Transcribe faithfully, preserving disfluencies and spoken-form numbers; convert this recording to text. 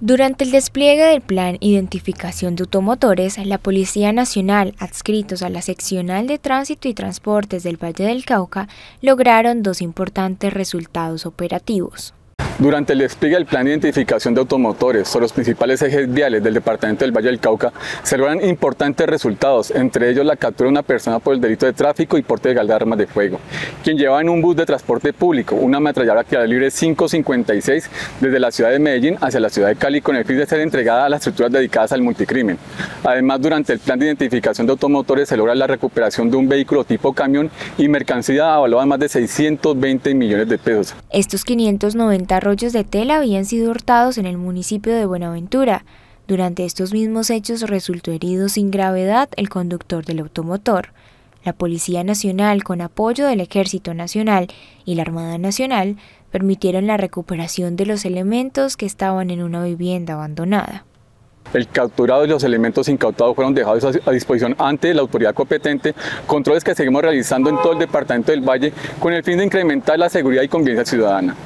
Durante el despliegue del Plan Identificación de Automotores, la Policía Nacional, adscritos a la Seccional de Tránsito y Transportes del Valle del Cauca, lograron dos importantes resultados operativos. Durante el despliegue del Plan de Identificación de Automotores sobre los principales ejes viales del Departamento del Valle del Cauca, se lograron importantes resultados, entre ellos la captura de una persona por el delito de tráfico y porte ilegal de armas de fuego, quien llevaba en un bus de transporte público una ametralladora calibre libre cinco cincuenta y seis desde la ciudad de Medellín hacia la ciudad de Cali con el fin de ser entregada a las estructuras dedicadas al multicrimen. Además, durante el Plan de Identificación de Automotores se logra la recuperación de un vehículo tipo camión y mercancía avaluada en más de seiscientos veinte millones de pesos. Estos quinientos noventa rollos de tela habían sido hurtados en el municipio de Buenaventura. Durante estos mismos hechos resultó herido sin gravedad el conductor del automotor. La Policía Nacional, con apoyo del Ejército Nacional y la Armada Nacional, permitieron la recuperación de los elementos que estaban en una vivienda abandonada. El capturado y los elementos incautados fueron dejados a disposición ante la autoridad competente, controles que seguimos realizando en todo el departamento del Valle con el fin de incrementar la seguridad y convivencia ciudadana.